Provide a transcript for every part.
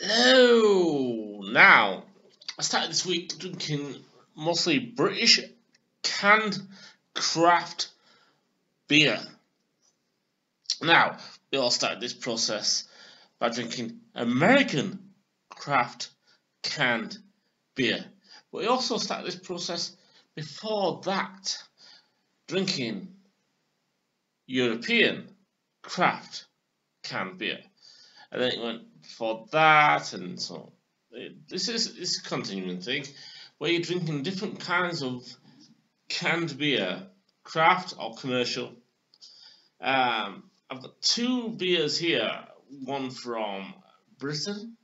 Hello! Now, I started this week drinking mostly British canned craft beer. Now, we all started this process by drinking American craft canned beer. But we also started this process before that, drinking European craft canned beer. And then it went before that, and so this is a continuing thing where you're drinking different kinds of canned beer, craft or commercial. I've got two beers here, one from Britain,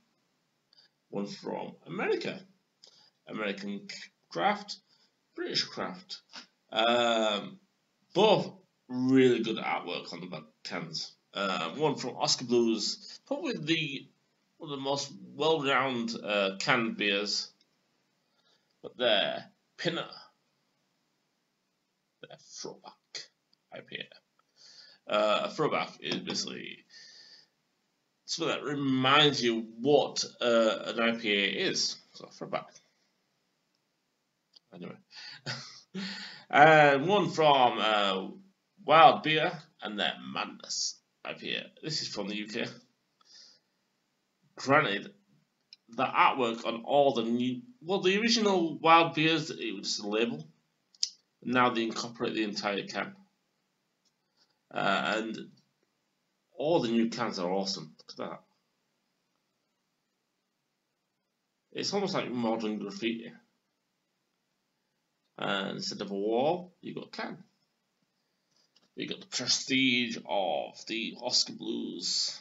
one from America. American craft, British craft. Both really good artwork on the back cans. One from Oskar Blues, probably one of the most well-rounded canned beers. But they're Pinner, they're Throwback IPA. A throwback is basically something that reminds you what an IPA is. So throwback. Anyway, and one from Wild Beer and their Madness IPA. This is from the UK. Granted, the artwork on all the new, well, the original Wild Beers, it was just a label. Now they incorporate the entire can, and all the new cans are awesome. Look at that. It's almost like modern graffiti. And instead of a wall, you've got a can. You've got the prestige of the Oskar Blues.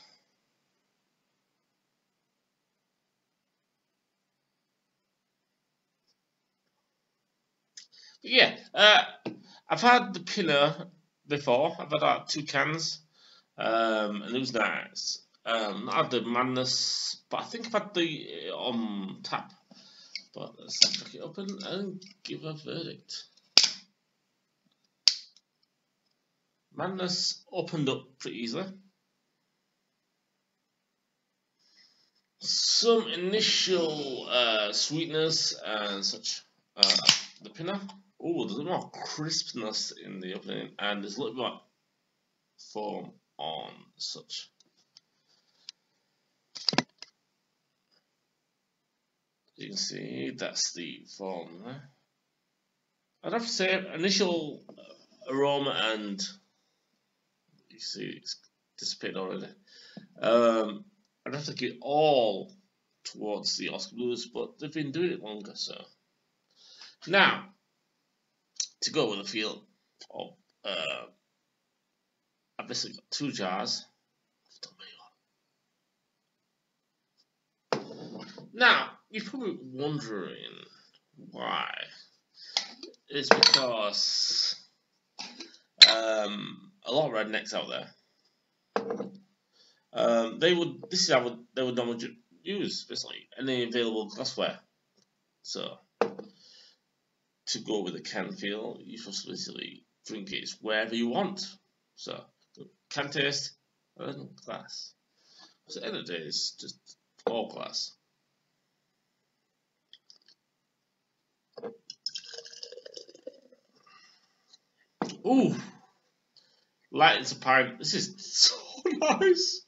But yeah, I've had the Pinner before. I've had like, two cans, and it was nice. I had the Madness, but I think I've had the on tap. But let's pick it up and give a verdict. Madness opened up pretty easily. Some initial sweetness and such. The Pinner. Oh, there's a lot more crispness in the opening, and there's a little bit of foam on such. You can see that's the foam there. I'd have to say initial aroma, and you see it's dissipated already. I'd have to give it all towards the Oskar Blues, but they've been doing it longer, so now to go with a feel of I've basically got two jars. Now, you're probably wondering why. It's because a lot of rednecks out there, this is how they would normally use, basically, any available glassware. So, to go with a can feel, you just basically drink it wherever you want. So, can taste, and then glass. So, at the end of the day, it's just all glass. Ooh, light as a pint. This is so nice.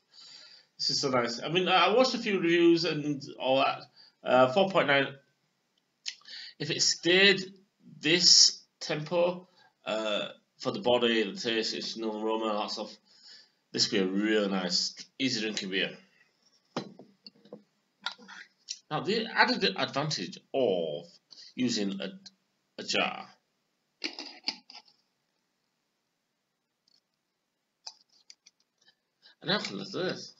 This is so nice. I mean, I watched a few reviews and all that. 4.9. If it stayed this tempo for the body, the taste, it's no aroma and that stuff, this would be a real nice, easy drinking beer. Now, the added advantage of using a jar. And how can I do this?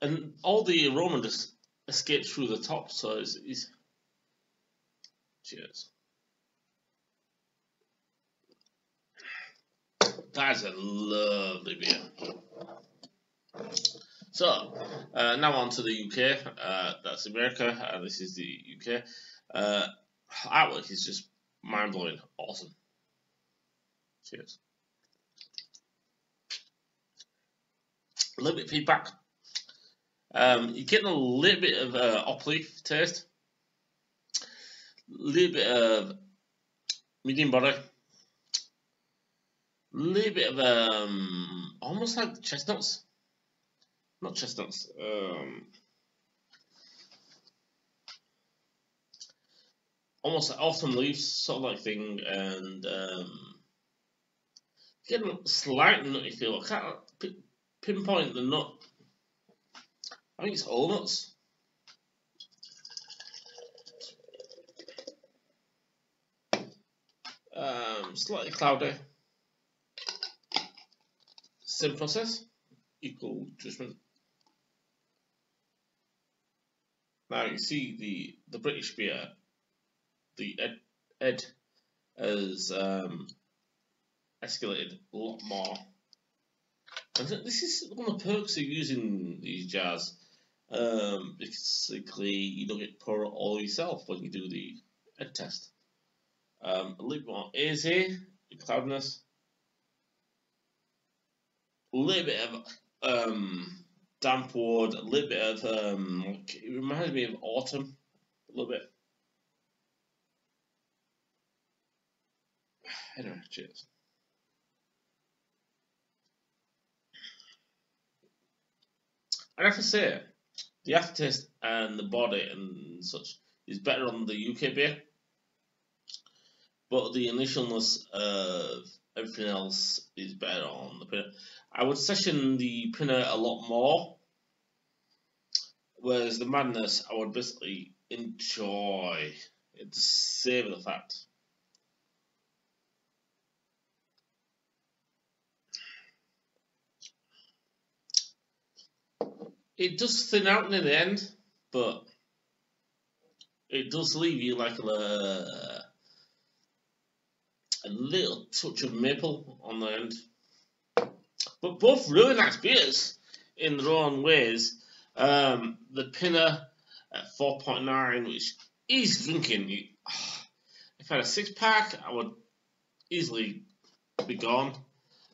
And all the aroma just escapes through the top, so it's easy. Cheers. That is a lovely beer. So, now on to the UK. That's America, and this is the UK. Artwork is just mind-blowing awesome. Cheers. A little bit of feedback. You're getting a little bit of op leaf taste, a little bit of medium body, a little bit of almost like chestnuts, not chestnuts, almost like autumn leaves sort of like thing, and getting a slight nutty feel. I can't pinpoint the nut. I think it's all nuts. Slightly cloudy. Same process, equal judgment. Now you see the British beer, the Ed has escalated a lot more. And this is one of the perks of using these jars. Basically, you don't get pour it all yourself when you do the head test. A little more easy, the cloudiness, a little bit of damp wood, a little bit of it reminds me of autumn, a little bit. Anyway, cheers. I have to say, the aftertaste and the body and such is better on the UK beer, but the initialness of everything else is better on the Pinner. I would session the Pinner a lot more, whereas the Madness I would basically enjoy. It's savour the fact. It does thin out near the end, but it does leave you like a little touch of maple on the end. But both really nice beers in their own ways. The Pinner at 4.9, which is drinking. If I had a six-pack, I would easily be gone.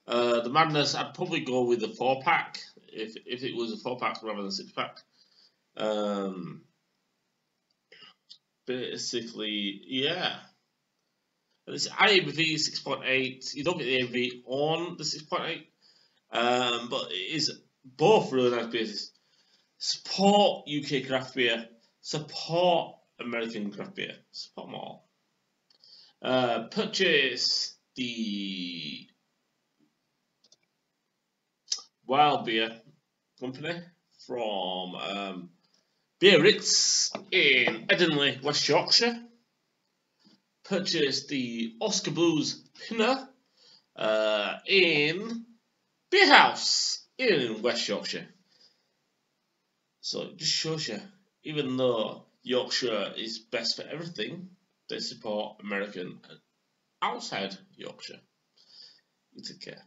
The Madness, I'd probably go with the four-pack. If it was a four-pack rather than six-pack. Basically, yeah. This IABV 6.8. You don't get the ABV on the 6.8. But it is both really nice beers. Support UK craft beer. Support American craft beer. Support them all. Purchase the Wild Beer Company from Beer Ritz in Edinburgh, West Yorkshire. Purchased the Oskar Blues Pinner in Beer House in West Yorkshire. So it just shows you, even though Yorkshire is best for everything, they support American outside Yorkshire. You take care.